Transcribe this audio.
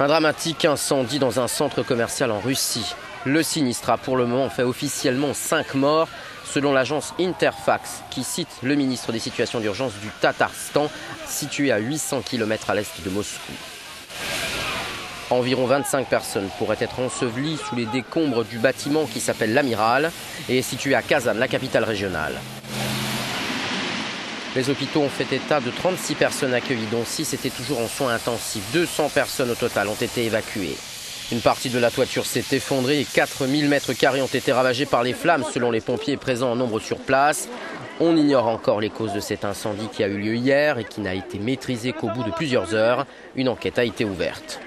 Un dramatique incendie dans un centre commercial en Russie. Le sinistre a pour le moment fait officiellement 5 morts, selon l'agence Interfax, qui cite le ministre des situations d'urgence du Tatarstan, situé à 800 km à l'est de Moscou. Environ 25 personnes pourraient être ensevelies sous les décombres du bâtiment qui s'appelle l'Amiral et est situé à Kazan, la capitale régionale. Les hôpitaux ont fait état de 36 personnes accueillies, dont 6 étaient toujours en soins intensifs. 200 personnes au total ont été évacuées. Une partie de la toiture s'est effondrée et 4000 mètres carrés ont été ravagés par les flammes, selon les pompiers présents en nombre sur place. On ignore encore les causes de cet incendie qui a eu lieu hier et qui n'a été maîtrisé qu'au bout de plusieurs heures. Une enquête a été ouverte.